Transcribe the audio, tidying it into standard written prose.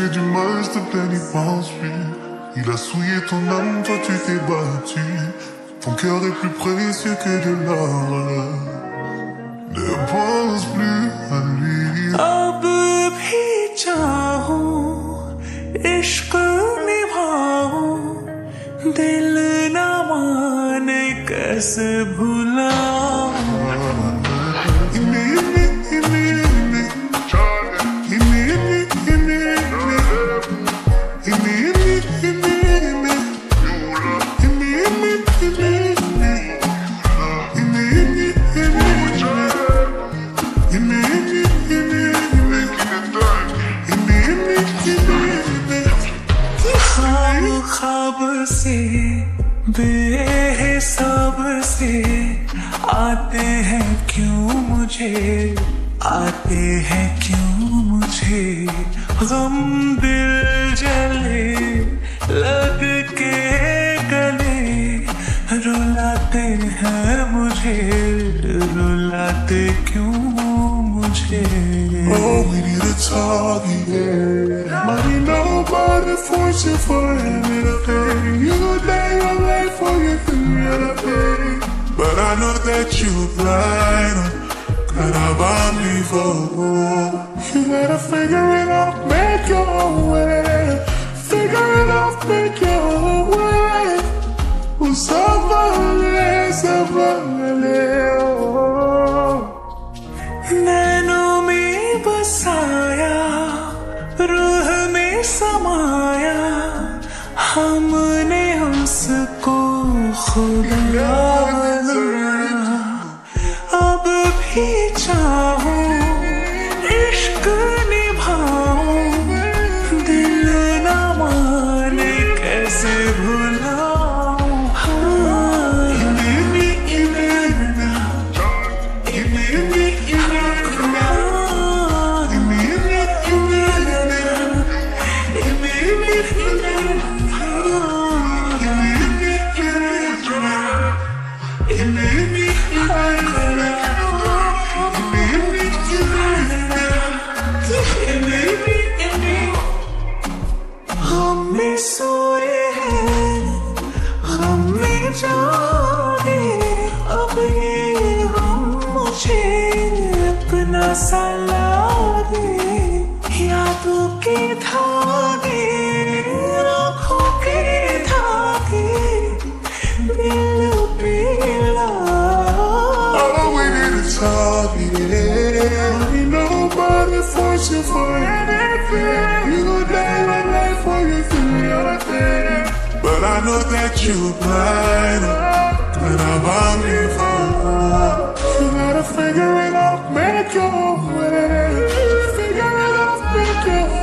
fait du mal, s'il te plaît, n'y pense plus. Il a souillé ton âme, toi tu t'es battu. Ton cœur est plus précieux que de l'or. Ne pense plus à lui. अब भी चाहूं, इश्क निभाऊं, दिल ना माने कैसे भुलाऊं. बेहिसाब से आते हैं क्यों मुझे, आते हैं क्यों मुझे गम. दिल जले लग के गले, रुलाते हैं मुझे, रुलाते क्यों मुझे. Oh, we need to talk again. Money nobody force you for me to pay. You lay your life for you to pay. But I know that you blind. Gotta buy me for more. You gotta figure it out, make your own way. Figure it out, make your own way. We'll survive, survive. रूह में समाया हमने उसको खुदा बनाया. अब भी चाहूं, इश्क निभाऊं, दिल ना माने कैसे भुलाऊं. हमें सोए हैं, हमें जाने, अब ये हम मुझे अपना सला दे. यादों के धागे, आँखों के धागे, दिल पे लगा. Oh, we need to talk again. We know about the fortune for anything. You know that. But I know that you're blind. But I'm only for more. You gotta figure it out, make your way. Figure it out, make your way.